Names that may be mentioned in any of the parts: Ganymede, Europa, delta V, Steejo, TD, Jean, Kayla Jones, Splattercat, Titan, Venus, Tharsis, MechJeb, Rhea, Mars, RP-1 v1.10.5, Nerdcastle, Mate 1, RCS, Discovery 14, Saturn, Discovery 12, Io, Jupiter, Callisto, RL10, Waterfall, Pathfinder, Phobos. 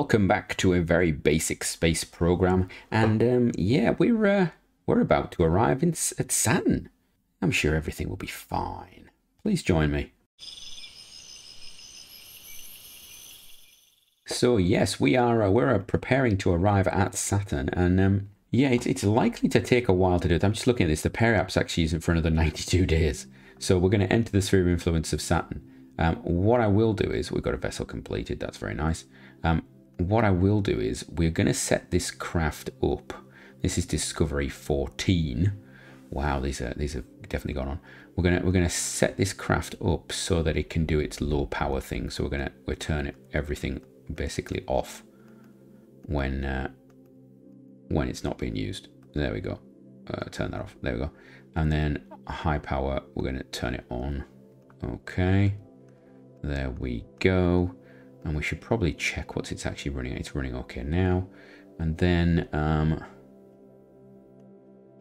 Welcome back to a very basic space program, and yeah, we're about to arrive at Saturn. I'm sure everything will be fine. Please join me. So yes, we are we're preparing to arrive at Saturn, and yeah, it's likely to take a while to do it. I'm just looking at this. The pair app's actually using for another 92 days, so we're going to enter the sphere of influence of Saturn. What I will do is, we've got a vessel completed. That's very nice. What I will do is we're going to set this craft up. This is Discovery 14. Wow, these have definitely gone on. We're gonna set this craft up so that it can do its low power thing. So we're turning everything basically off when it's not being used. There we go. Turn that off. There we go. And then high power. We're gonna turn it on. Okay. There we go. And we should probably check what it's actually running. It's running okay now. And then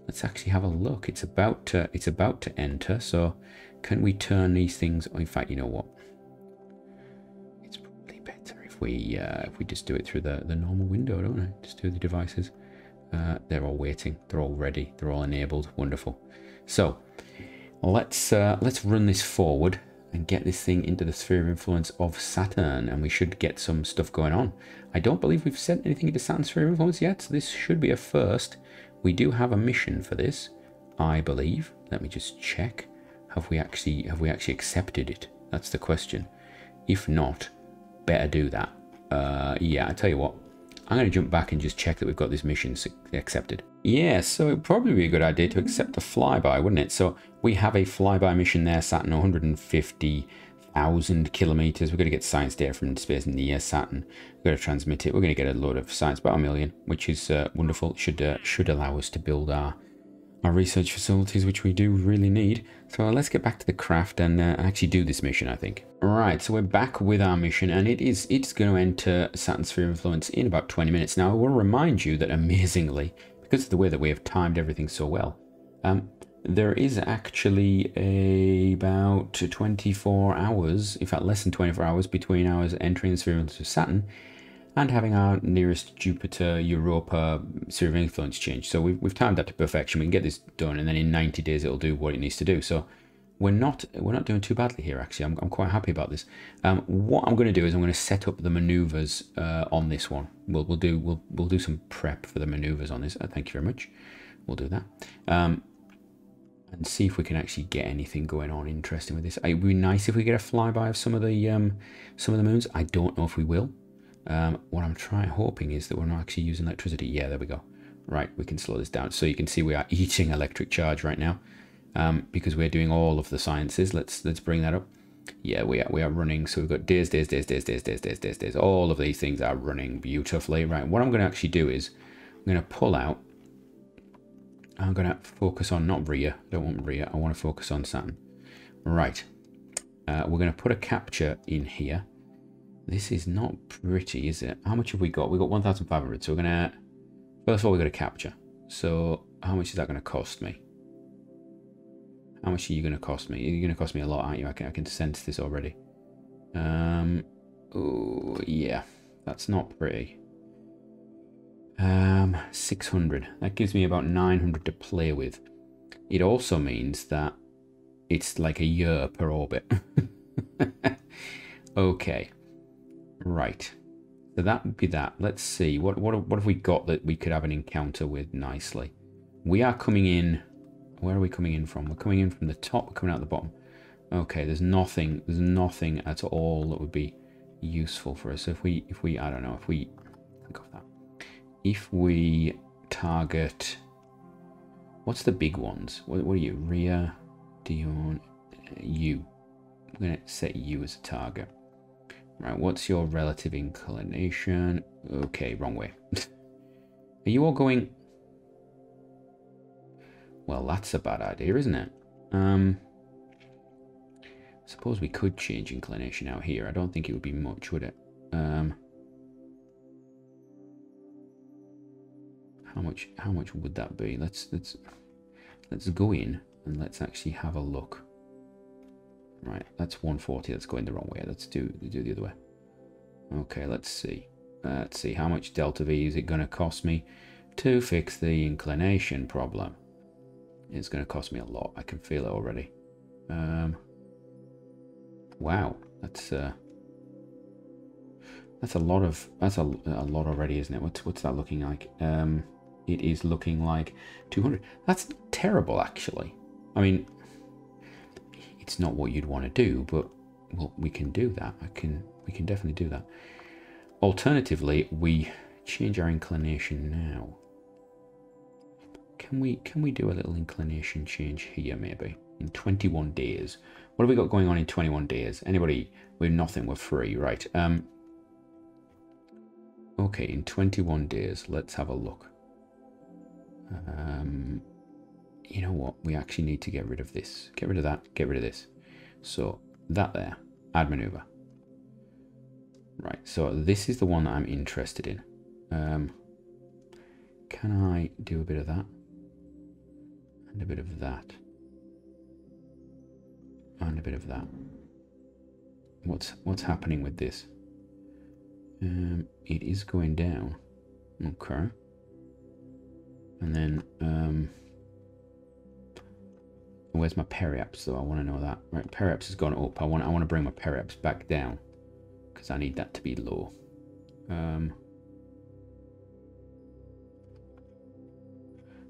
let's actually have a look. It's about to enter. So can we turn these things? Oh, in fact, you know what? It's probably better if we just do it through the normal window, don't we? Just do the devices. They're all waiting. They're all ready. They're all enabled. Wonderful. So let's run this forward and get this thing into the sphere of influence of Saturn, and we should get some stuff going on. I don't believe we've sent anything into Saturn's sphere of influence yet, so this should be a first. We do have a mission for this, I believe. Let me just check. Have we actually accepted it? That's the question. If not, better do that. Yeah, I tell you what, I'm going to jump back and just check that we've got this mission accepted. Yeah, so it'd probably be a good idea to accept a flyby, wouldn't it? So we have a flyby mission there, Saturn, 150,000 kilometers. We're going to get science data from space near Saturn. We're going to transmit it. We're going to get a load of science, about 1 million, which is wonderful. It should allow us to build our research facilities, which we do really need. So let's get back to the craft and actually do this mission, I think. Right, so we're back with our mission, and it's going to enter Saturn's sphere of influence in about 20 minutes. Now, I will remind you that, amazingly, because of the way that we have timed everything so well, there is actually about 24 hours, in fact, less than 24 hours between ours entering the sphere of influence of Saturn and having our nearest Jupiter, Europa sphere of influence change. So we've timed that to perfection. We can get this done, and then in 90 days it'll do what it needs to do. So we're not doing too badly here, actually. I'm quite happy about this. What I'm going to do is I'm going to set up the maneuvers on this one. We'll do some prep for the maneuvers on this. Thank you very much. We'll do that. And see if we can actually get anything going on interesting with this. It would be nice if we get a flyby of some of the moons. I don't know if we will. What I'm hoping is that we're not actually using electricity. Yeah, there we go. Right, we can slow this down. So you can see we are eating electric charge right now because we're doing all of the sciences. Let's bring that up. Yeah, we are running. So we've got days. All of these things are running beautifully. Right, what I'm going to actually do is I'm going to pull out. I'm going to focus on not Rhea. I don't want Rhea. I want to focus on Saturn. Right. We're going to put a capture in here. This is not pretty, is it? How much have we got? We've got 1,500. So we're going to... First of all, we've got a capture. So how much is that going to cost me? How much are you going to cost me? You're going to cost me a lot, aren't you? I can sense this already. Oh, yeah. That's not pretty. 600. That gives me about 900 to play with. It also means that it's like a year per orbit. Okay. Right, so that would be that. Let's see what have we got that we could have an encounter with nicely. We are coming in. Where are we coming in from? We're coming in from the top. We're coming out the bottom. Okay, there's nothing at all that would be useful for us. So if we I don't know, if we target, what's the big ones? What are you? Rhea, Dion, you. I'm gonna set you as a target. Right, what's your relative inclination? Okay, wrong way. Are you all going... Well, that's a bad idea, isn't it? Suppose we could change inclination out here. I don't think it would be much, would it? How much would that be? Let's go in and let's actually have a look. Right, that's 140. That's going the wrong way. Let's do the other way. Okay, let's see. Let's see, how much delta V is it going to cost me to fix the inclination problem? It's going to cost me a lot. I can feel it already. Wow, that's a lot of a lot already, isn't it? What's that looking like? It is looking like 200. That's terrible, actually. I mean, it's not what you'd want to do, but well, we can do that. We can definitely do that. Alternatively, we change our inclination now. Can we do a little inclination change here, maybe? In 21 days. What have we got going on in 21 days? Anybody? We're nothing, we're free, right? Okay, in 21 days, let's have a look. You know what? We actually need to get rid of this. Get rid of that, get rid of this. So that there, add maneuver. Right, so this is the one that I'm interested in. Can I do a bit of that? And a bit of that. And a bit of that. What's happening with this? It is going down. Okay. And then, where's my periaps though? I want to know that. Right, periaps has gone up. I want to bring my periaps back down because I need that to be low.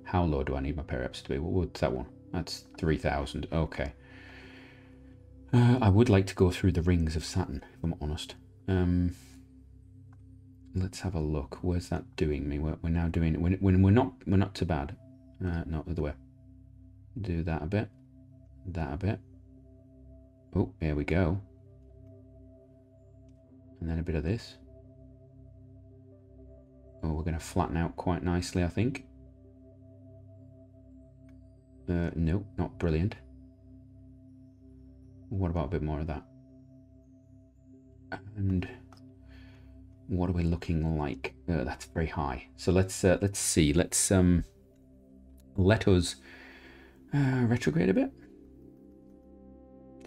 How low do I need my periaps to be? What's that one? That's 3,000. Okay. I would like to go through the rings of Saturn, if I'm honest. Let's have a look. Where's that doing me? We're now doing when we're not too bad. Not the other way. Do that a bit. That a bit. Oh, here we go. And then a bit of this. Oh, we're going to flatten out quite nicely, I think. No, not brilliant. What about a bit more of that? And what are we looking like? That's very high. So let's see. Let's let us retrograde a bit.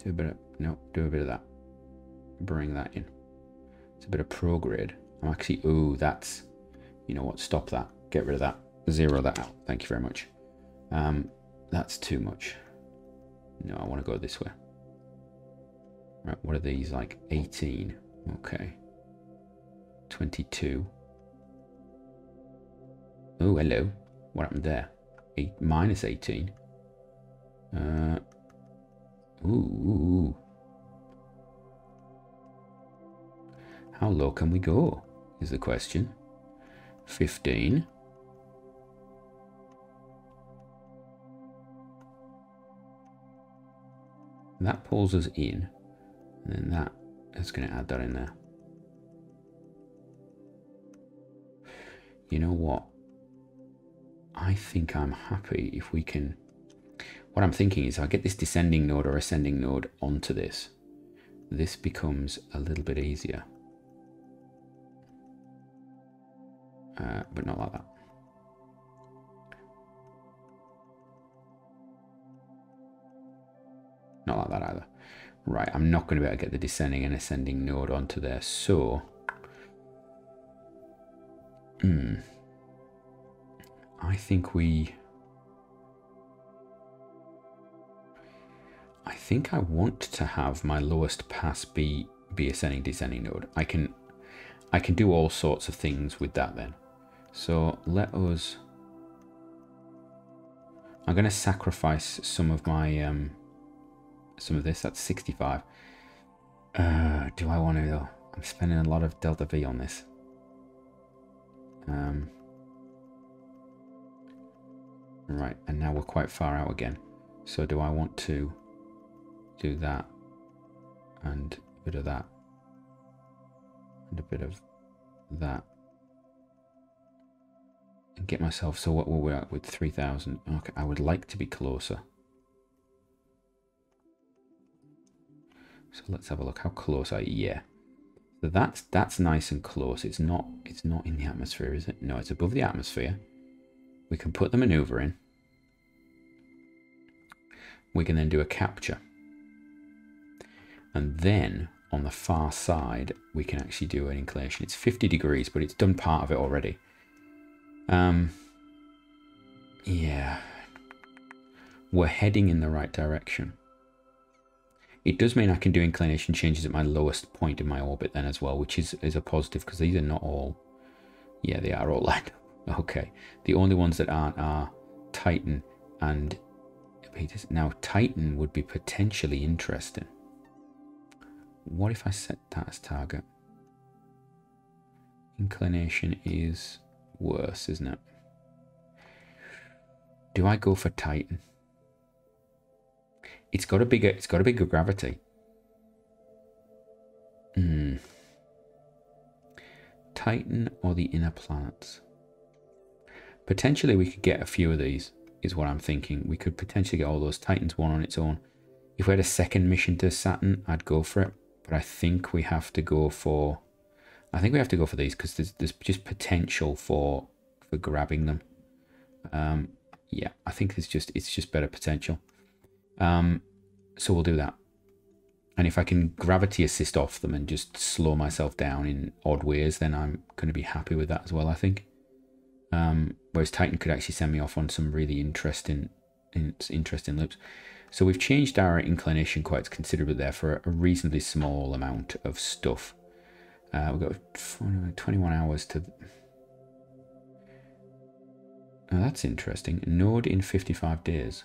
Do a bit of no. Do a bit of that. Bring that in. It's a bit of prograde. I'm actually. Ooh, that's. You know what? Stop that. Get rid of that. Zero that out. Thank you very much. That's too much. No, I want to go this way. Right, what are these like? 18. Okay. 22. Oh, hello. What happened there? Minus 18. Ooh. How low can we go? Is the question. 15. That pulls us in. And then that is going to add that in there. You know what? I think I'm happy if we can. What I'm thinking is I'll get this descending node or ascending node onto this. This becomes a little bit easier. But not like that. Not like that either. Right, I'm not going to be able to get the descending and ascending node onto there, so... I think I want to have my lowest pass be ascending descending node. I can do all sorts of things with that then. So let us... I'm going to sacrifice some of my... some of this. That's 65. Do I want to though? I'm spending a lot of delta V on this. Right, and now we're quite far out again, so do I want to do that and a bit of that and a bit of that and get myself, so what will we at with 3,000? Okay, I would like to be closer. So let's have a look. How close are you? Yeah. So that's nice and close. It's not in the atmosphere, is it? No, it's above the atmosphere. We can put the maneuver in. We can then do a capture. And then on the far side, we can actually do an inclination. It's 50 degrees, but it's done part of it already. Yeah. We're heading in the right direction. It does mean I can do inclination changes at my lowest point in my orbit then as well, which is a positive, because these are not all... Yeah, they are all lined up. Okay. The only ones that aren't are Titan and Peters. Now, Titan would be potentially interesting. What if I set that as target? Inclination is worse, isn't it? Do I go for Titan? It's got a bigger gravity. Titan or the inner planets? Potentially we could get a few of these, is what I'm thinking. We could potentially get all those. Titan's one on its own. If we had a second mission to Saturn, I'd go for it. But I think we have to go for... I think we have to go for these, because there's just potential for grabbing them. Yeah, I think it's just better potential. So we'll do that. And if I can gravity assist off them and just slow myself down in odd ways, then I'm going to be happy with that as well, I think. Whereas Titan could actually send me off on some really interesting loops. So we've changed our inclination quite considerably there for a reasonably small amount of stuff. We've got 21 hours to... Oh, that's interesting. Node in 55 days.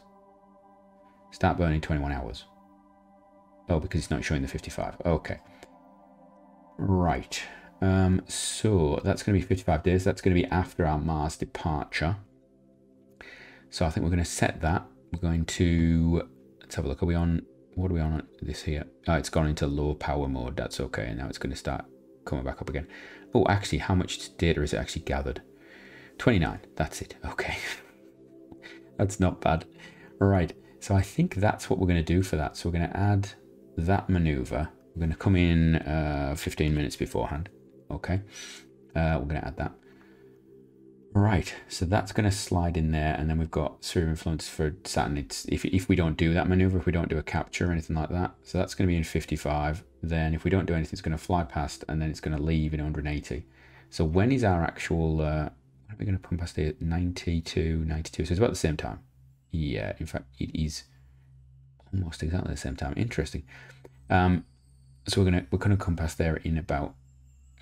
Start burning 21 hours. Oh, because it's not showing the 55. Okay. Right. So that's going to be 55 days. That's going to be after our Mars departure. So I think we're going to set that. We're going to... Let's have a look. Are we on... What are we on this here? Oh, it's gone into low power mode. That's okay. Now it's going to start coming back up again. Oh, actually, how much data is it actually gathered? 29. That's it. Okay. That's not bad. Right. So I think that's what we're going to do for that. So we're going to add that maneuver. We're going to come in 15 minutes beforehand. Okay. We're going to add that. Right. So that's going to slide in there. And then we've got sphere influence for Saturn. It's, if we don't do that maneuver, if we don't do a capture or anything like that. So that's going to be in 55. Then if we don't do anything, it's going to fly past and then it's going to leave in 180. So when is our actual... What are we going to pump past here? 92, 92. So it's about the same time. Yeah, in fact, it is almost exactly the same time. Interesting. So we're gonna come past there in about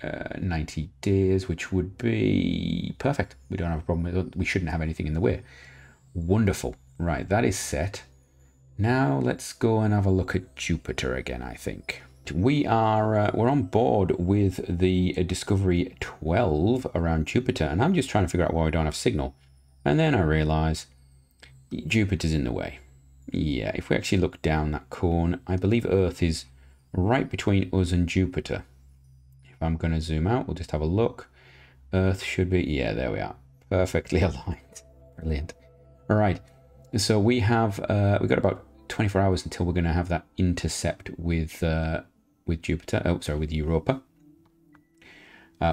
90 days, which would be perfect. We don't have a problem with it. We shouldn't have anything in the way. Wonderful. Right, that is set. Now let's go and have a look at Jupiter again. I think we are we're on board with the Discovery 12 around Jupiter, and I'm just trying to figure out why we don't have signal, and then I realize Jupiter's in the way. Yeah, if we actually look down that cone, I believe Earth is right between us and Jupiter. If I'm going to zoom out, we'll just have a look. Earth should be, yeah, there we are. Perfectly aligned. Brilliant. All right. So we have, we've got about 24 hours until we're going to have that intercept with Jupiter. Oh, sorry, with Europa.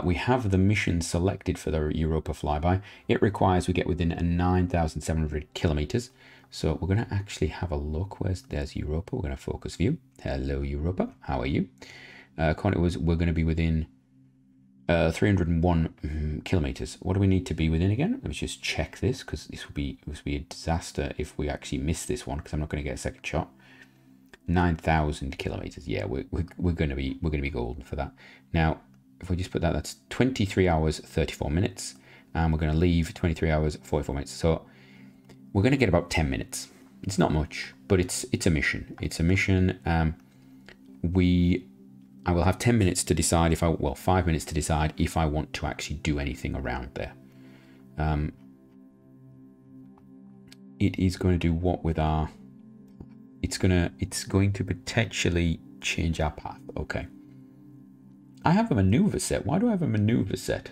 We have the mission selected for the Europa flyby. It requires we get within 9,700 kilometers. So we're going to actually have a look. There's Europa. We're going to focus view. Hello, Europa. How are you? According to us, we're going to be within 301 kilometers. What do we need to be within again? Let me just check this, because this would be a disaster if we actually miss this one, because I'm not going to get a second shot. 9,000 kilometers. Yeah, we're going to be golden for that. Now, if we just put that, that's 23 hours, 34 minutes. And we're going to leave 23 hours, 44 minutes. So we're going to get about 10 minutes. It's not much, but it's a mission. It's a mission. I will have 10 minutes to decide if I, well, 5 minutes to decide if I want to actually do anything around there. It is going to do what with our, it's going to potentially change our path. Okay. I have a maneuver set. Why do I have a maneuver set?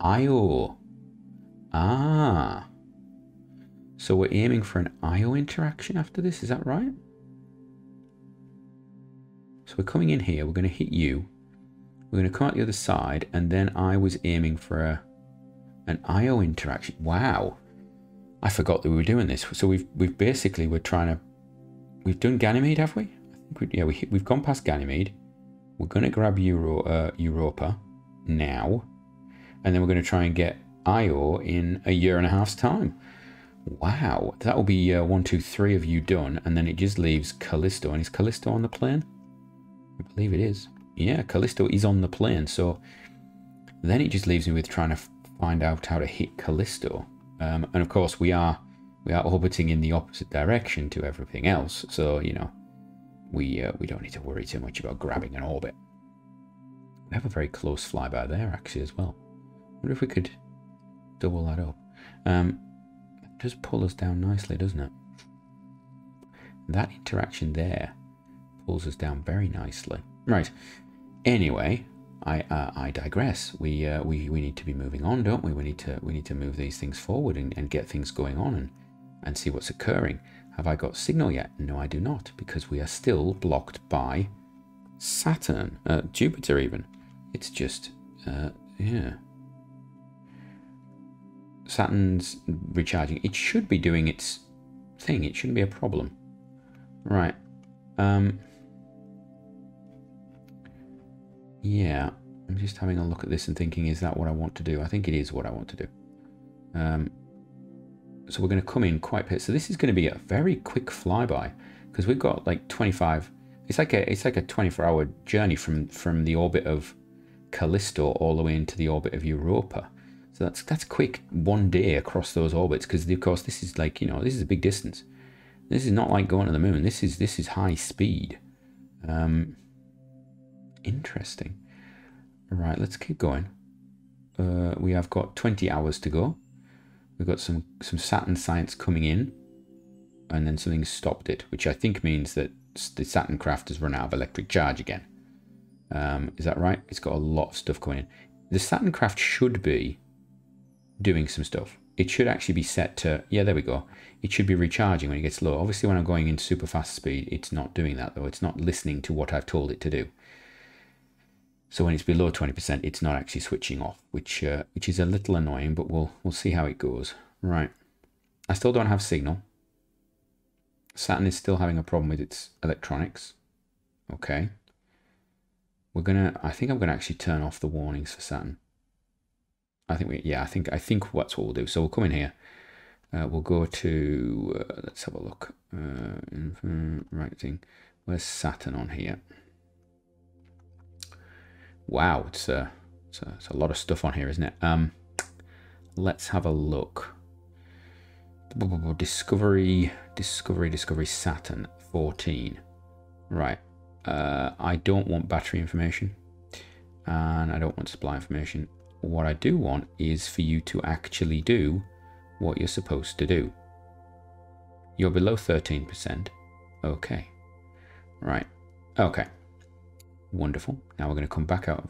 Io. Ah. So we're aiming for an Io interaction after this. Is that right? So we're coming in here. We're going to hit you. We're going to come out the other side. And then I was aiming for an Io interaction. Wow. I forgot that we were doing this. So we've basically, we're trying to... We've done Ganymede, have we? I Yeah, we've gone past Ganymede. We're going to grab Europa now. And then we're going to try and get Io in a 1.5 years' time. Wow. That will be 1, 2, 3 of you done. And then it just leaves Callisto. And is Callisto on the plane? I believe it is. Yeah, Callisto is on the plane. So then it just leaves me with trying to find out how to hit Callisto. And of course, we are orbiting in the opposite direction to everything else. So, you know, we don't need to worry too much about grabbing an orbit. We have a very close flyby there, actually, as well. I wonder if we could double that up. It does pull us down nicely, doesn't it? That interaction there pulls us down very nicely. Right. Anyway, I digress. We need to be moving on, don't we? We need to move these things forward and get things going on and see what's occurring. Have I got signal yet? No, I do not, because we are still blocked by Saturn, Jupiter even. It's just, yeah. Saturn's recharging. It should be doing its thing. It shouldn't be a problem. Right. Yeah, I'm just having a look at this and thinking, is that what I want to do? I think it is what I want to do. So we're going to come in quite pit. So this is going to be a very quick flyby because we've got like 25. It's like a 24-hour journey from the orbit of Callisto all the way into the orbit of Europa. So that's quick, one day across those orbits, because of course this is like, you know, this is a big distance. This is not like going to the moon. This is high speed. Interesting. Right, let's keep going. We have got 20 hours to go. We've got some Saturn science coming in, and then something stopped it, which I think means that the Saturn craft has run out of electric charge again. Is that right? It's got a lot of stuff coming in. The Saturn craft should be doing some stuff. It should actually be set to, yeah, there we go. It should be recharging when it gets low. Obviously, when I'm going in super fast speed, it's not doing that, though. It's not listening to what I've told it to do. So when it's below 20%, it's not actually switching off, which is a little annoying, but we'll see how it goes. Right. I still don't have signal. Saturn is still having a problem with its electronics. Okay. We're gonna. I think I'm gonna actually turn off the warnings for Saturn. I think we. Yeah. I think that's what we'll do. So we'll come in here. We'll go to. Let's have a look. Right thing. Where's Saturn on here? Wow, it's a lot of stuff on here, isn't it? Let's have a look. Discovery Saturn 14. Right. I don't want battery information, and I don't want supply information. What I do want is for you to actually do what you're supposed to do. You're below 13%. Okay. Right. Okay. Wonderful. Now we're going to come back out.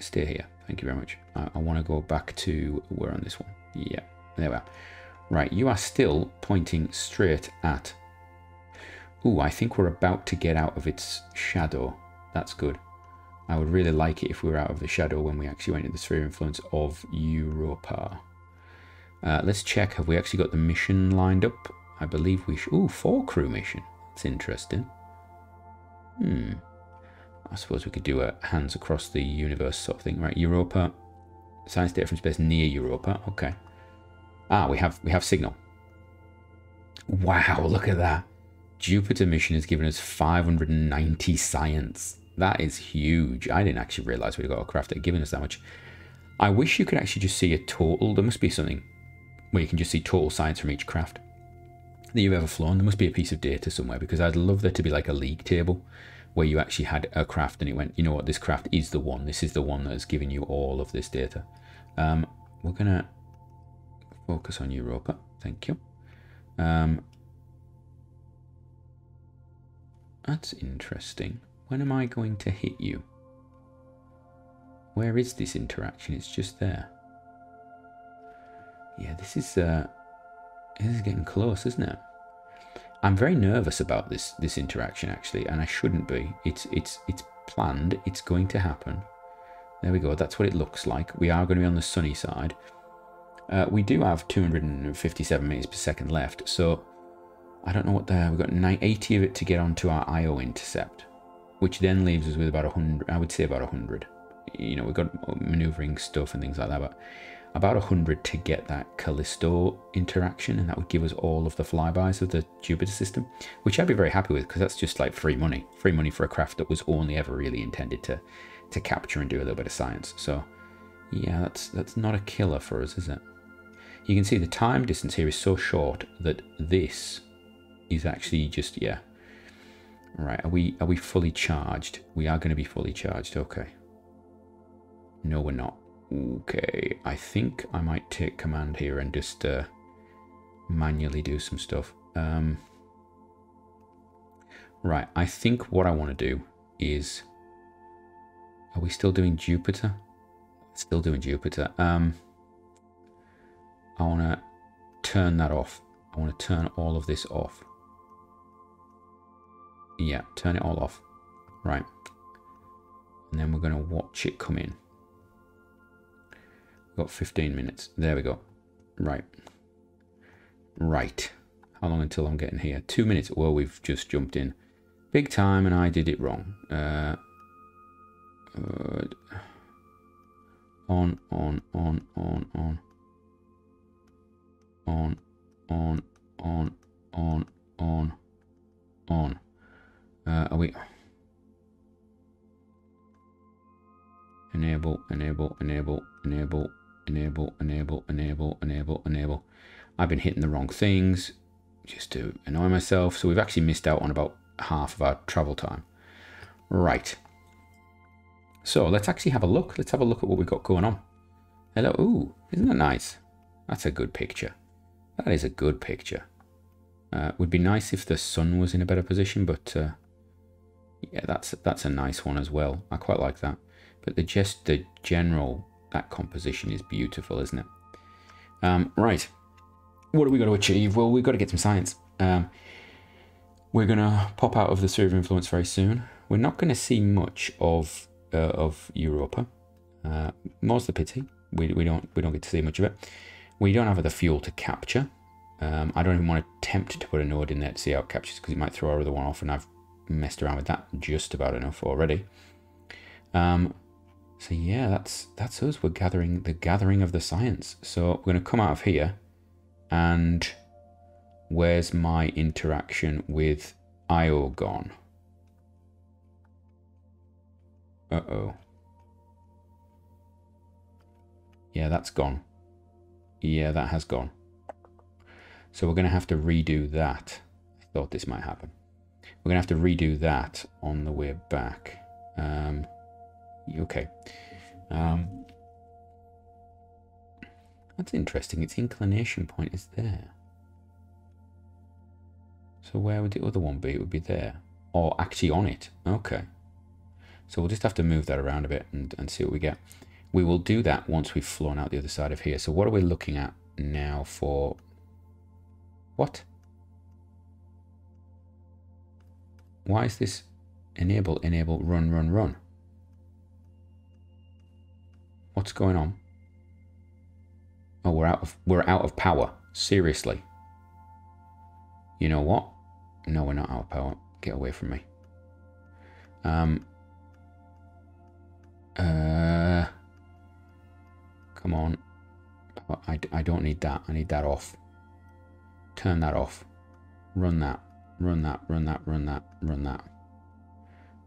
Stay here. Thank you very much. I want to go back to where on this one. Yeah, there we are. Right, you are still pointing straight at. Ooh, I think we're about to get out of its shadow. That's good. I would really like it if we were out of the shadow when we actually went into the sphere of influence of Europa. Let's check. Have we actually got the mission lined up? I believe we should. Ooh, 4-crew mission. That's interesting. I suppose we could do a hands across the universe sort of thing. Right, Europa. Science data from space near Europa. Okay. Ah, we have signal. Wow, look at that. Jupiter mission has given us 590 science. That is huge. I didn't actually realize we'd got a craft that had given us that much. I wish you could actually just see a total. There must be something where you can just see total science from each craft that you've ever flown. There must be a piece of data somewhere, because I'd love there to be like a league table where you actually had a craft and it went, you know what, this craft is the one. This is the one that has given you all of this data. We're going to focus on Europa. Thank you. That's interesting. When am I going to hit you? Where is this interaction? It's just there. Yeah, this is getting close, isn't it? I'm very nervous about this interaction, actually, and I shouldn't be. It's planned. It's going to happen. There we go. That's what it looks like. We are going to be on the sunny side. We do have 257 meters per second left, so I don't know what the hell. We've got 80 of it to get onto our Io intercept, which then leaves us with about 100, I would say about 100. You know, we've got maneuvering stuff and things like that, but about 100 to get that Callisto interaction, and that would give us all of the flybys of the Jupiter system, which I'd be very happy with, because that's just like free money for a craft that was only ever really intended to capture and do a little bit of science. So yeah, that's not a killer for us, is it? You can see the time distance here is so short that this is actually just, yeah. Right, are we fully charged? We are going to be fully charged, okay. No, we're not. Okay, I think I might take command here and just manually do some stuff. Right, I think what I want to do is... Are we still doing Jupiter? Still doing Jupiter. I want to turn that off. I want to turn all of this off. Yeah, turn it all off. Right. And then we're going to watch it come in. Got 15 minutes. There we go. Right. Right. How long until I'm getting here? 2 minutes. Well, we've just jumped in big time and I did it wrong. On. Are we... Enable. I've been hitting the wrong things just to annoy myself. So we've actually missed out on about half of our travel time. Right. So let's actually have a look. Let's have a look at what we've got going on. Hello. Ooh, isn't that nice? That's a good picture. That is a good picture. It would be nice if the sun was in a better position, but yeah, that's a nice one as well. I quite like that. But the general, that composition is beautiful, isn't it? Right. What do we got to achieve? Well, we've got to get some science. We're going to pop out of the sphere of influence very soon. We're not going to see much of Europa. More's the pity. We don't get to see much of it. We don't have the fuel to capture. I don't even want to attempt to put a node in there to see how it captures, because it might throw our other one off, and I've messed around with that just about enough already. So yeah, that's us. We're gathering of the science. So we're going to come out of here, and where's my interaction with Io gone? Uh-oh. Yeah, that's gone. Yeah, that has gone. So we're going to have to redo that. I thought this might happen. We're going to have to redo that on the way back. Okay. That's interesting. Its inclination point is there. So where would the other one be? It would be there. Or actually on it. Okay. So we'll just have to move that around a bit and see what we get. We will do that once we've flown out the other side of here. So what are we looking at now for... What? Why is this enable, run? What's going on? Oh, we're out of power. Seriously. You know what? No, we're not out of power. Get away from me. Come on. I don't need that. I need that off. Turn that off. Run that.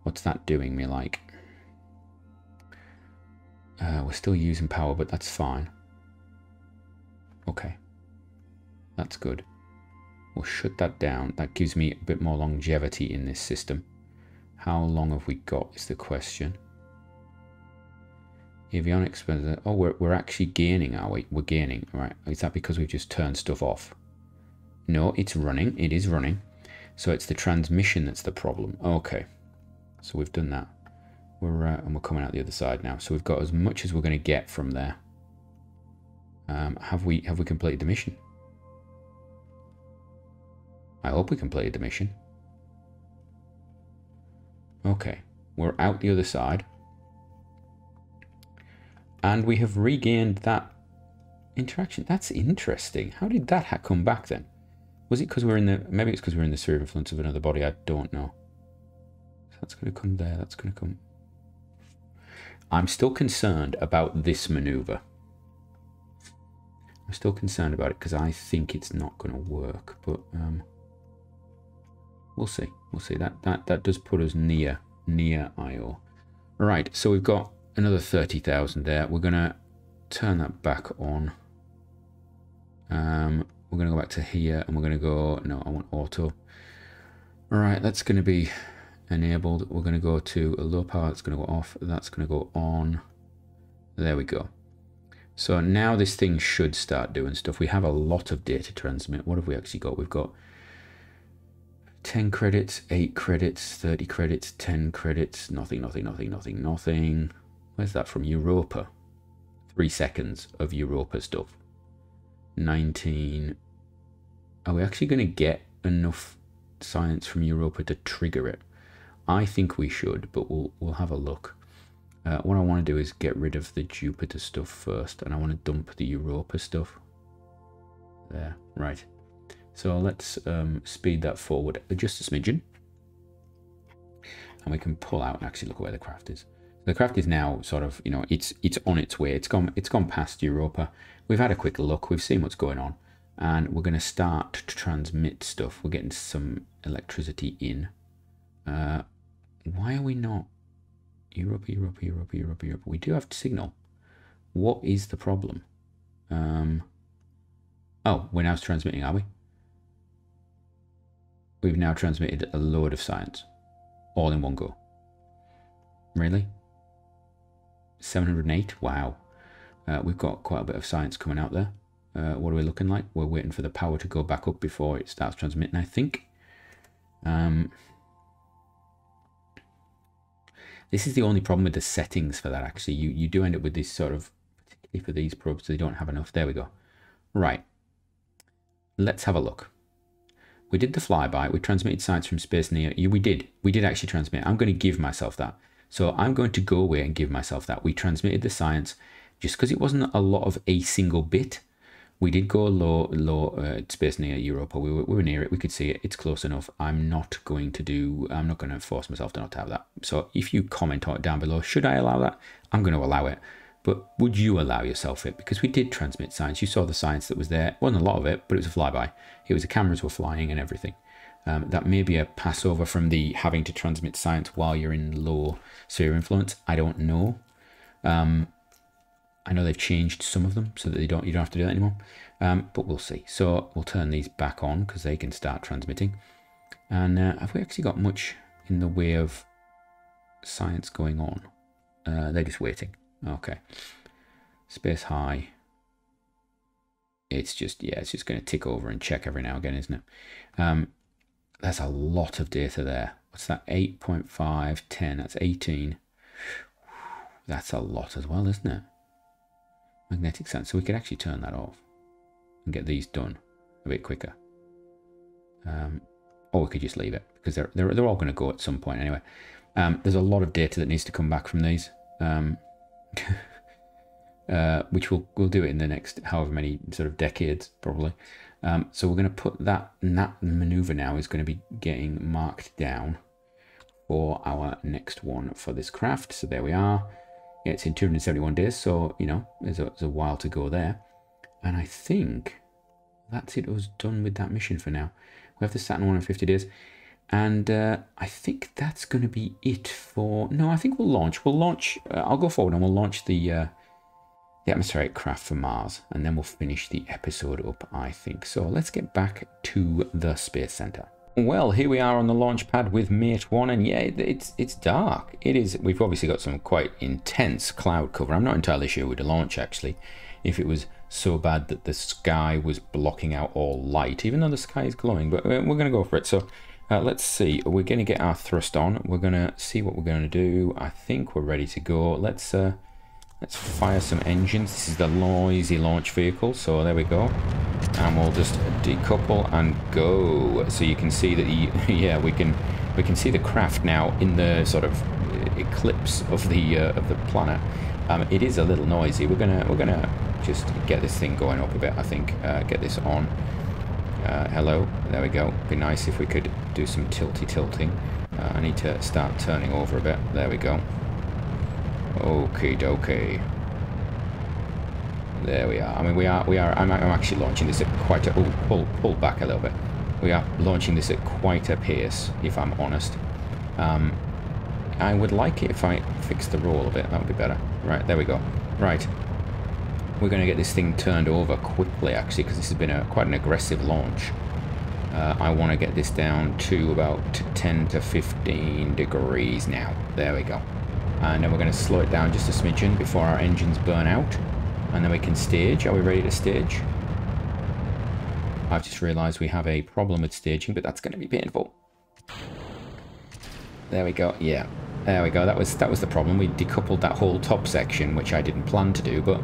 What's that doing me like? We're still using power, but that's fine. Okay. That's good. We'll shut that down. That gives me a bit more longevity in this system. How long have we got is the question. Avionics. Oh, we're actually gaining, are we? We're gaining. Right. Is that because we've just turned stuff off? No, it's running. It is running. So it's the transmission that's the problem. Okay. So we've done that. And we're coming out the other side now, so we've got as much as we're going to get from there. Have we completed the mission? I hope we completed the mission. Okay, we're out the other side, and we have regained that interaction. That's interesting. How did that come back then? Was it because we're in the... Maybe it's because we're in the sphere of influence of another body. I don't know. That's going to come there. That's going to come... I'm still concerned about this maneuver. I'm still concerned about it because I think it's not going to work. But we'll see. We'll see. That does put us near Io. Right. So we've got another 30,000 there. We're going to turn that back on. We're going to go back to here and we're going to go... No, I want auto. All right. That's going to be enabled. We're going to go to a low power. That's going to go off. That's going to go on. There we go. So now this thing should start doing stuff. We have a lot of data to transmit. What have we actually got? We've got 10 credits, 8 credits, 30 credits, 10 credits, nothing, nothing, nothing, nothing, nothing. Where's that from? Europa. 3 seconds of Europa stuff. 19. Are we actually going to get enough science from Europa to trigger it? I think we should, but we'll have a look. What I want to do is get rid of the Jupiter stuff first, and I want to dump the Europa stuff. There, right. So let's speed that forward just a smidgen. And we can pull out and actually look at where the craft is. The craft is now sort of, you know, it's on its way. It's gone past Europa. We've had a quick look. We've seen what's going on. And we're going to start to transmit stuff. We're getting some electricity in. Why are we not... Europa, Europa, Europa, Europa, Europa. We do have to signal. What is the problem? Oh, we're now transmitting, are we? We've now transmitted a load of science. All in one go. Really? 708? Wow. We've got quite a bit of science coming out there. What are we looking like? We're waiting for the power to go back up before it starts transmitting, I think. This is the only problem with the settings for that, actually. You do end up with this sort of, particularly for these probes, they don't have enough. There we go. Right. Let's have a look. We did the flyby. We transmitted science from space near you. We did. We did actually transmit. I'm going to give myself that. So I'm going to go away and give myself that. We transmitted the science just because it wasn't a lot of a single bit. We did go low space near Europa. We were near it. We could see it. It's close enough. I'm not going to force myself to not have that. So if you comment on it down below, should I allow that? I'm going to allow it. But would you allow yourself it? Because we did transmit science. You saw the science that was there. It wasn't a lot of it, but it was a flyby. It was the cameras were flying and everything. That may be a passover from the having to transmit science while you're in low sphere influence. I don't know. I know they've changed some of them so that you don't have to do that anymore, but we'll see. So we'll turn these back on because they can start transmitting. And have we actually got much in the way of science going on? They're just waiting. Okay. Space high. It's just going to tick over and check every now and again, isn't it? That's a lot of data there. What's that? 8.5, 10, that's 18. That's a lot as well, isn't it? Magnetic science, so we could actually turn that off and get these done a bit quicker, or we could just leave it because they're all going to go at some point anyway. There's a lot of data that needs to come back from these, which we'll do it in the next however many sort of decades probably. So we're going to put that maneuver now is going to be getting marked down for our next one for this craft. So there we are. It's in 271 days, so, you know, there's a while to go there. And I think that's it. I was done with that mission for now. We have the Saturn 150 days. And I think that's going to be it for... No, I think we'll launch. I'll go forward and we'll launch the atmospheric craft for Mars. And then we'll finish the episode up, I think. So let's get back to the Space Center. Well, here we are on the launch pad with Mate 1, and yeah, it's dark. It is. We've obviously got some quite intense cloud cover. I'm not entirely sure we'd launch, actually, if it was so bad that the sky was blocking out all light, even though the sky is glowing, but we're going to go for it. So let's see. We're going to get our thrust on. We're going to see what we're going to do. I think we're ready to go. Let's fire some engines. This is the noisy launch vehicle, so there we go. And we'll just decouple and go. So you can see that we can see the craft now in the sort of eclipse of the planet. It is a little noisy. We're gonna just get this thing going up a bit, I think. Get this on. hello, there we go. Be nice if we could do some tilting. I need to start turning over a bit. There we go. Okie dokie. There we are. I mean, I'm actually launching this at quite a... Oh, pull back a little bit. We are launching this at quite a pace, if I'm honest. I would like it if I fixed the roll a bit. That would be better. Right, there we go. Right. We're going to get this thing turned over quickly, actually, because this has been quite an aggressive launch. I want to get this down to about 10 to 15 degrees now. There we go. And then we're going to slow it down just a smidgen before our engines burn out. And then we can stage. Are we ready to stage? I've just realized we have a problem with staging, but that's going to be painful. There we go. Yeah, there we go. That was the problem. We decoupled that whole top section, which I didn't plan to do, but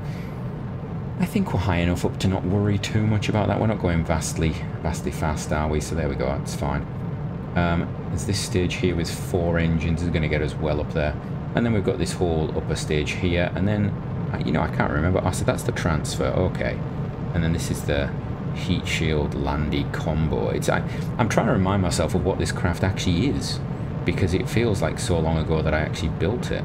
I think we're high enough up to not worry too much about that. We're not going vastly fast, are we? So there we go. That's fine. There's this stage here with 4 engines. Is going to get us well up there. And then we've got this whole upper stage here. And then, you know, I can't remember. I said that's the transfer. Okay. And then this is the heat shield landy combo. I'm trying to remind myself of what this craft actually is, because it feels like so long ago that I actually built it.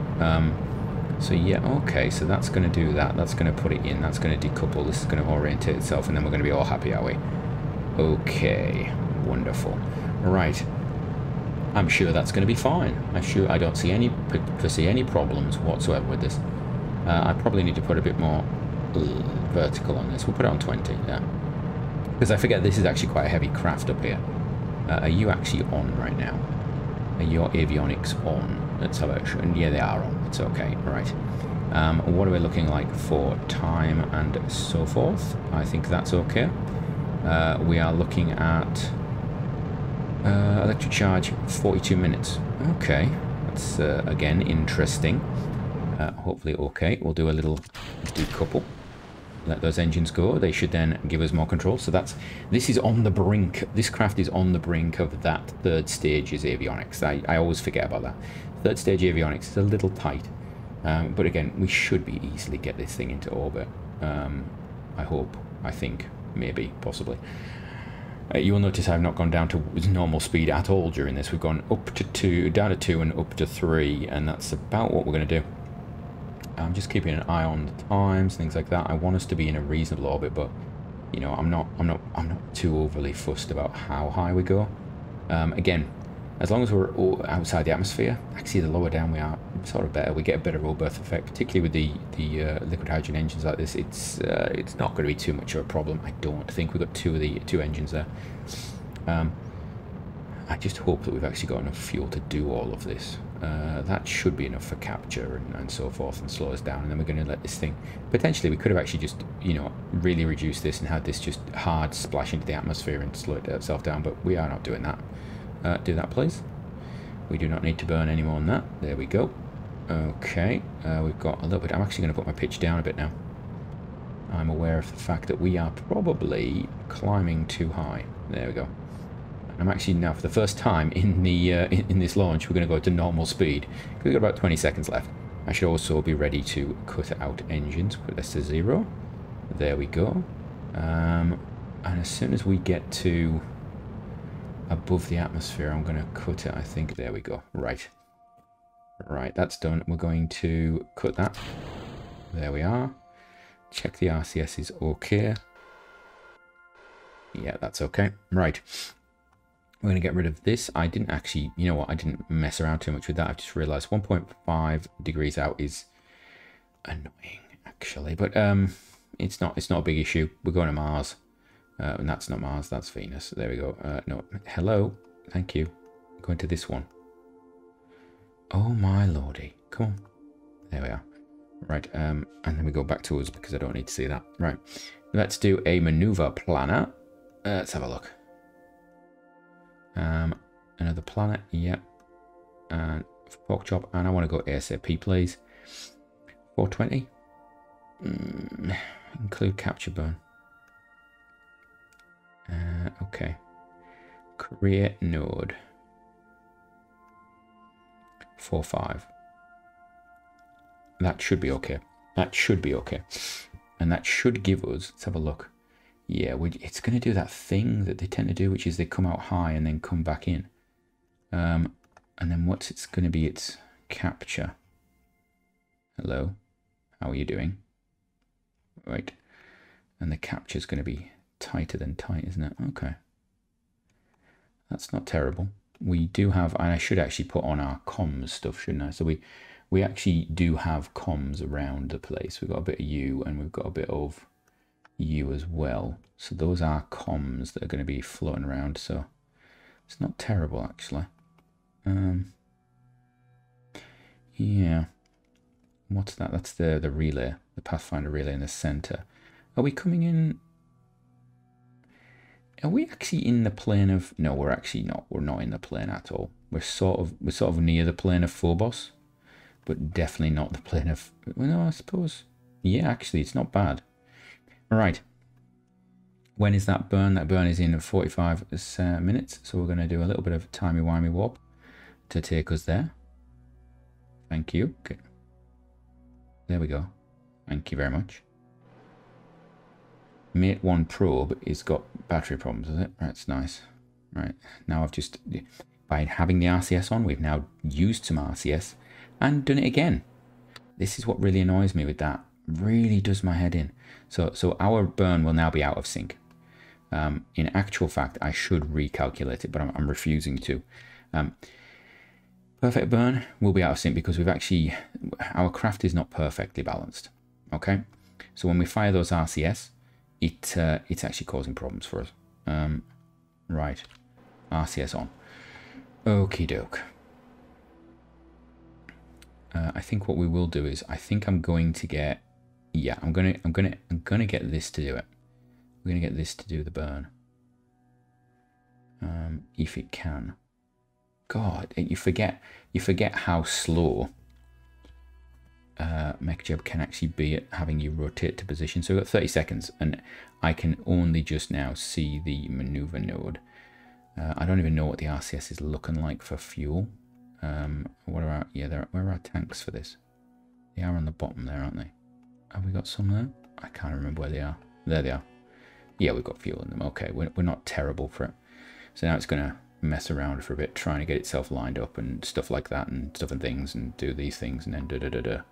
So yeah, okay, so that's going to do that. That's going to put it in. That's going to decouple. This is going to orientate itself, and then we're going to be all happy, are we? Okay, wonderful. Right, I'm sure that's going to be fine. I don't see any problems whatsoever with this. I probably need to put a bit more vertical on this. We'll put it on 20, yeah. Because I forget this is actually quite a heavy craft up here. Are you actually on right now? Are your avionics on? Let's have a... And yeah, they are on. It's okay. Right. What are we looking like for time and so forth? I think that's okay. We are looking at electric charge 42 minutes. Okay. That's, again, interesting. Hopefully okay. We'll do a little decouple. Let those engines go. They should then give us more control. So this is on the brink. This craft is on the brink of that third stage is avionics. I always forget about that. Third stage avionics is a little tight. But again, we should be easily get this thing into orbit. I hope, I think, maybe, possibly. You'll notice I've not gone down to normal speed at all during this. We've gone up to 2, down to 2 and up to 3. And that's about what we're going to do. I'm just keeping an eye on the times, things like that. I want us to be in a reasonable orbit, but you know, I'm not too overly fussed about how high we go. Again, as long as we're outside the atmosphere, actually the lower down we are, sort of better. We get a better roll berth effect, particularly with the liquid hydrogen engines like this. It's not going to be too much of a problem, I don't think. We've got two engines there. I just hope that we've actually got enough fuel to do all of this. That should be enough for capture and so forth and slow us down, and then we're going to let this thing... Potentially, we could have actually just, you know, really reduced this and had this just hard splash into the atmosphere and slow itself down, but we are not doing that. Do that, please. We do not need to burn any more than that. There we go. Okay, we've got a little bit... I'm actually going to put my pitch down a bit now. I'm aware of the fact that we are probably climbing too high. There we go. I'm actually now, for the first time in the in this launch, we're going to go to normal speed. We've got about 20 seconds left. I should also be ready to cut out engines. Put this to 0. There we go. And as soon as we get to above the atmosphere, I'm going to cut it, I think. There we go. Right. Right, that's done. We're going to cut that. There we are. Check the RCS is okay. Yeah, that's okay. Right. We're going to get rid of this. I didn't actually, you know what, I didn't mess around too much with that. I've just realized 1.5 degrees out is annoying, actually. But it's not a big issue. We're going to Mars. And that's not Mars, that's Venus. There we go. No, hello. Thank you. I'm going to this one. Oh, my lordy. Come on. There we are. Right, and then we go back to us because I don't need to see that. Right, let's do a maneuver planner. Let's have a look. Another planet, yep, and pork chop, and I want to go ASAP, please. 420, include capture burn. Okay, create node. 45. That should be okay. That should be okay, and that should give us. Let's have a look. Yeah, it's going to do that thing that they tend to do, which is they come out high and then come back in. And then what's it's going to be its capture? Hello, how are you doing? Right. And the capture is going to be tighter than tight, isn't it? Okay. That's not terrible. We do have, and I should actually put on our comms stuff, shouldn't I? So we actually do have comms around the place. We've got a bit of you and we've got a bit of you as well. So those are comms that are going to be floating around. So it's not terrible, actually. Yeah. What's that? That's the relay, the Pathfinder relay in the center. Are we coming in? Are we actually in the plane of? No, we're actually not. We're not in the plane at all. We're sort of near the plane of Phobos, but definitely not the plane of. Well, no, I suppose. Yeah, actually, it's not bad. All right. When is that burn? That burn is in 45 minutes. So we're going to do a little bit of timey-wimey warp to take us there. Thank you. Okay. There we go. Thank you very much. Mate 1 probe has got battery problems, is it? That's nice. Right, now I've just, by having the RCS on, we've now used some RCS and done it again. This is what really annoys me with that. Really does my head in. So our burn will now be out of sync. In actual fact, I should recalculate it, but I'm refusing to. Perfect burn will be out of sync because we've actually, our craft is not perfectly balanced. Okay, so when we fire those RCS, it's actually causing problems for us. Right, RCS on. Okie doke. I think what we will do is I'm gonna get this to do it. We're gonna get this to do the burn. If it can. God, you forget how slow MechJeb can actually be at having you rotate to position. So we've got 30 seconds and I can only just now see the maneuver node. I don't even know what the RCS is looking like for fuel. What are our, yeah, where are our tanks for this? They are on the bottom there, aren't they? Have we got some there? I can't remember where they are. There they are. Yeah, we've got fuel in them. Okay, we're not terrible for it. So now it's going to mess around for a bit, trying to get itself lined up and stuff like that and stuff and things and do these things and then da-da-da-da.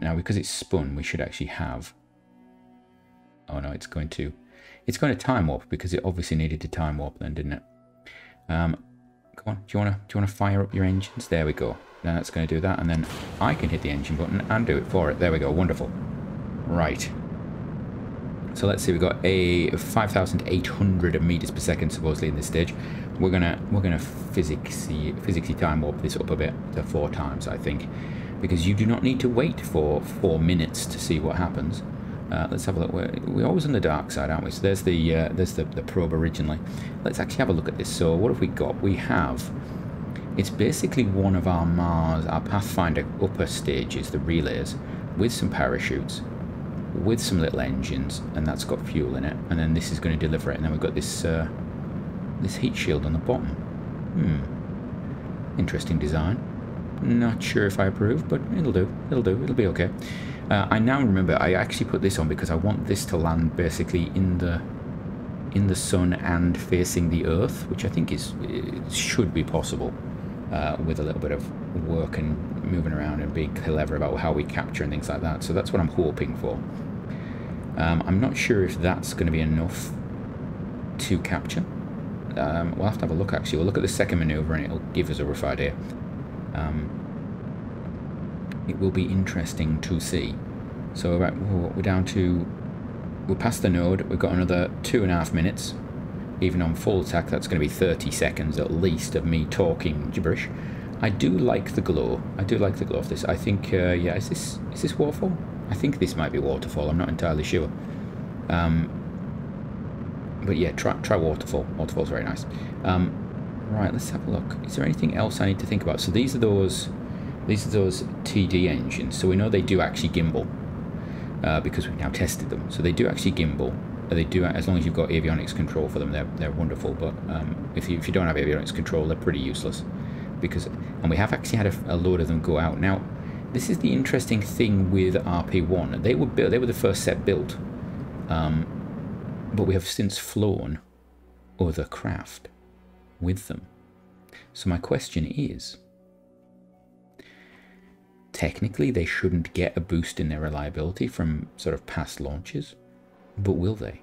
Now, because it's spun, we should actually have. Oh no, it's going to time warp because it obviously needed to time warp then, didn't it? Come on, do you wanna fire up your engines? There we go. Then that's going to do that, and then I can hit the engine button and do it for it. There we go. Wonderful. Right. So let's see. We've got a 5,800 meters per second supposedly in this stage. We're gonna physically time warp this up a bit to 4 times, I think. Because you do not need to wait for 4 minutes to see what happens. Let's have a look. We're always on the dark side, aren't we? So there's the probe originally. Let's actually have a look at this. So what have we got? We have, it's basically one of our Mars, our Pathfinder upper stages, the relays, with some parachutes, with some little engines, and that's got fuel in it. And then this is going to deliver it. And then we've got this this heat shield on the bottom. Hmm. Interesting design. Not sure if I approve, but it'll do, it'll be okay. I now remember I actually put this on because I want this to land basically in the sun and facing the earth, which I think should be possible with a little bit of work and moving around and being clever about how we capture and things like that. So that's what I'm hoping for. I'm not sure if that's going to be enough to capture. We'll have to have a look actually. We'll look at the second maneuver and it'll give us a rough idea. It will be interesting to see. So right, we're down to, we're past the node. We've got another 2.5 minutes. Even on full attack, that's going to be 30 seconds at least of me talking gibberish. I do like the glow. I do like the glow of this. I think, yeah, is this Waterfall? I think this might be Waterfall. I'm not entirely sure. But yeah, try Waterfall. Waterfall's very nice. Right, let's have a look. Is there anything else I need to think about? So these are those TD engines. So we know they do actually gimbal because we've now tested them. So they do actually gimbal. They do, as long as you've got avionics control for them. They're wonderful. But if you don't have avionics control, they're pretty useless. And we have actually had a load of them go out. Now, this is the interesting thing with RP1. They were the first set built. but we have since flown other craft with them. So my question is, technically they shouldn't get a boost in their reliability from sort of past launches, but will they?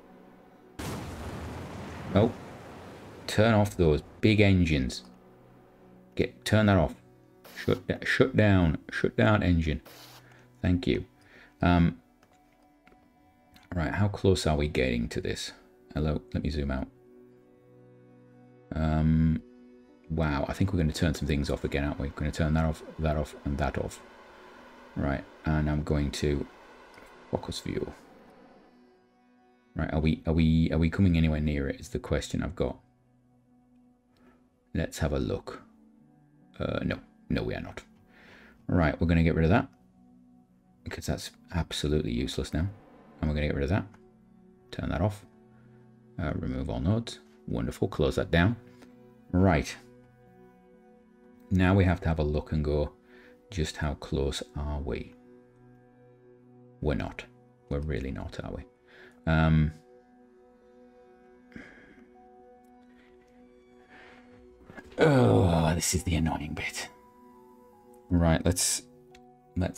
Oh, turn off those big engines. Turn that off. Shut down engine. Thank you. Right, how close are we getting to this? Hello, let me zoom out. Wow, I think we're going to turn some things off again, aren't we? We're going to turn that off, and that off. Right, and I'm going to focus view. Right, are we coming anywhere near it? Is the question I've got. Let's have a look. No, we are not. Right, we're going to get rid of that, because that's absolutely useless now. And we're going to get rid of that. Turn that off. Remove all nodes. Wonderful. Close that down. Right. Now we have to have a look and go, just how close are we? We're not. We're really not, are we? Oh, this is the annoying bit. Right, let's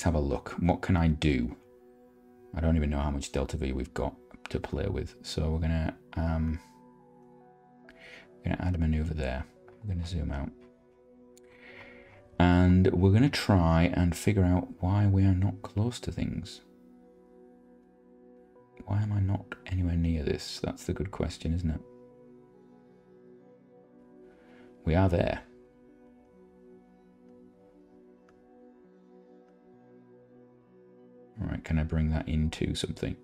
have a look. What can I do? I don't even know how much delta V we've got to play with. So we're gonna add a maneuver there. We're gonna zoom out, and we're gonna try and figure out why we are not close to things. Why am I not anywhere near this? That's the good question, isn't it? We are there. All right, can I bring that into something?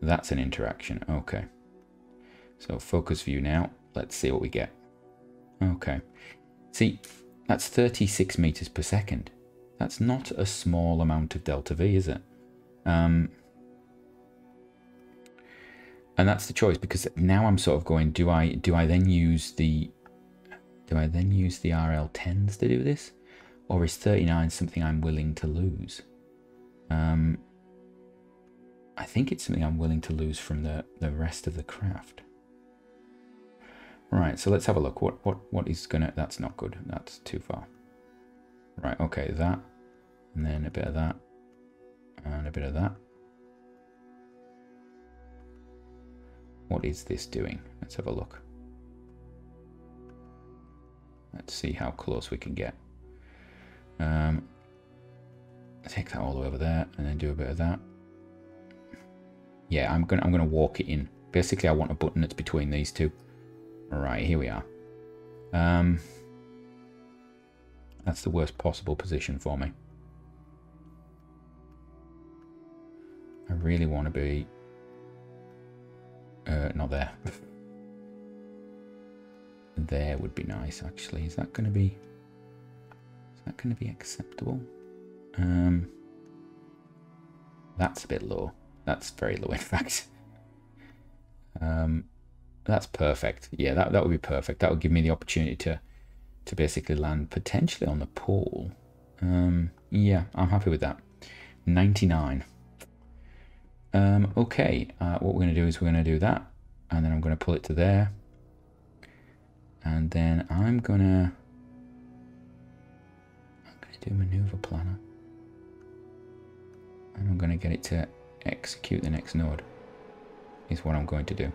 That's an interaction, okay. So focus view now, let's see what we get. Okay, see, that's 36 meters per second. That's not a small amount of delta V, is it? And that's the choice, because now I'm sort of going, do I then use the RL10s to do this? Or is 39 something I'm willing to lose? I think it's something I'm willing to lose from the rest of the craft. Right, so let's have a look. What is gonna, that's not good, that's too far. Right, okay, that, and then a bit of that, and a bit of that. What is this doing? Let's have a look. Let's see how close we can get. Take that all the way over there, and then do a bit of that. Yeah, I'm gonna walk it in. Basically, I want a button that's between these two. All right, here we are. That's the worst possible position for me. I really want to be not there. There would be nice, actually. Is that going to be acceptable? That's a bit low. That's very low, in fact. That's perfect. Yeah, that would be perfect. That would give me the opportunity to basically land potentially on the pole. Yeah, I'm happy with that. 99. Okay, what we're going to do is we're going to do that, and then I'm going to pull it to there. And then I'm gonna do maneuver planner, and I'm gonna get it to execute the next node is what I'm going to do.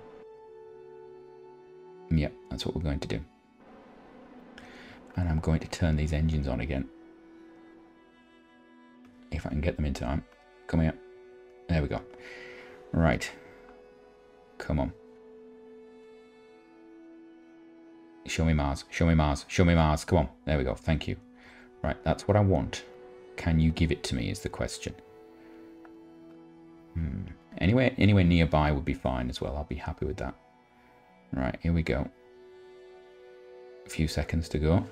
Yep, that's what we're going to do. And I'm going to turn these engines on again, if I can get them in time. Come here, there we go. Right, come on. Show me Mars, show me Mars, show me Mars. Come on, there we go, thank you. Right, that's what I want. Can you give it to me is the question. Anywhere nearby would be fine as well. I'll be happy with that. Right, here we go. A few seconds to go.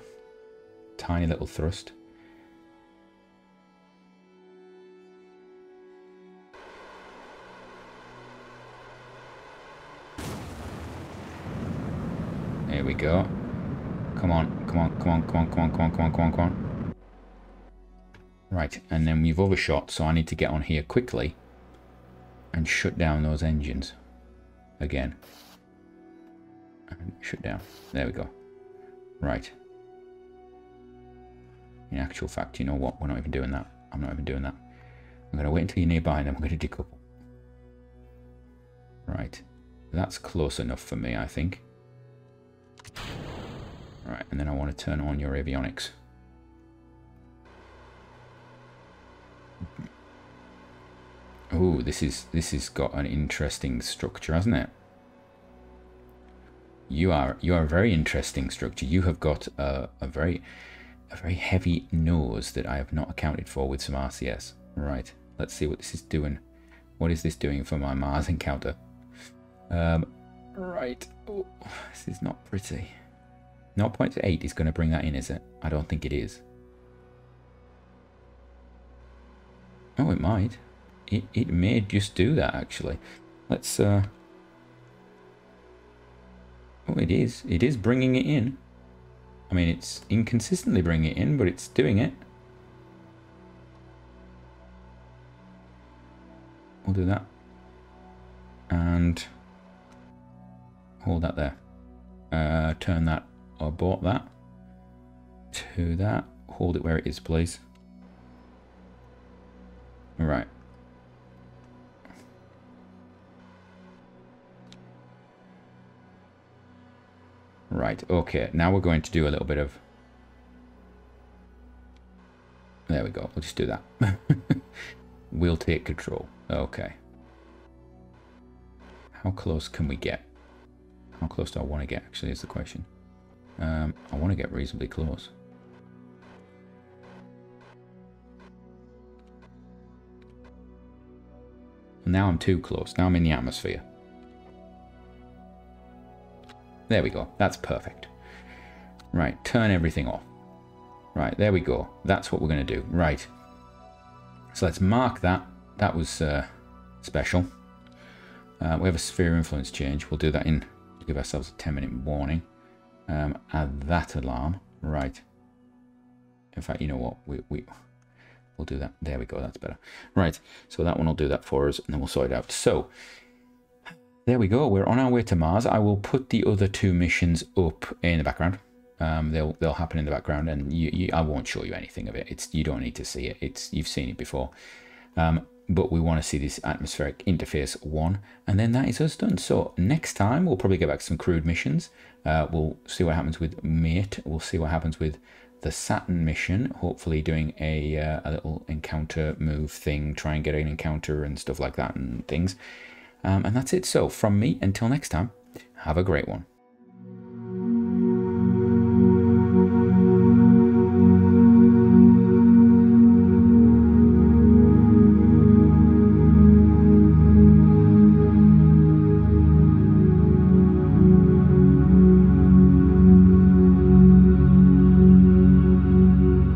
Tiny little thrust. There we go. Come on. Right, and then we've overshot, so I need to get on here quickly and shut down those engines. again. And shut down. There we go. Right. In actual fact, you know what? We're not even doing that. I'm not even doing that. I'm going to wait until you're nearby and then we're going to decouple. Right. That's close enough for me, I think. Right, and then I want to turn on your avionics. Oh, this has got an interesting structure, hasn't it? You are a very interesting structure. You have got a very heavy nose that I have not accounted for with some RCS. Right, let's see what this is doing. What is this doing for my Mars encounter? Right. Oh, this is not pretty. 0.8 is going to bring that in, is it? I don't think it is. Oh, it might. It may just do that, actually. Let's, oh, it is. It is bringing it in. I mean, it's inconsistently bringing it in, but it's doing it. We'll do that. And hold that there. Turn that, or abort that, to that. Hold it where it is, please. Right. Right, okay, now we're going to do a little bit of... There we go, we'll just do that. We'll take control, okay. How close can we get? How close do I want to get, actually, is the question. I want to get reasonably close. Now I'm too close, now I'm in the atmosphere. There we go. That's perfect. Right. Turn everything off. Right. There we go. That's what we're going to do. Right. So let's mark that. That was special. We have a sphere influence change. We'll do that in. We'll give ourselves a 10-minute warning. Add that alarm. Right. In fact, you know what? We'll do that. There we go. That's better. Right. So that one will do that for us, and then we'll sort it out. So. There we go, we're on our way to Mars. I will put the other two missions up in the background. They'll happen in the background, and I won't show you anything of it. You don't need to see it. You've seen it before. But we want to see this atmospheric interface one, and then that is us done. So next time, we'll probably get back to some crewed missions. We'll see what happens with Mate. We'll see what happens with the Saturn mission, hopefully doing a little encounter move thing, try and get an encounter and stuff like that and things. And that's it. So from me, until next time, have a great one.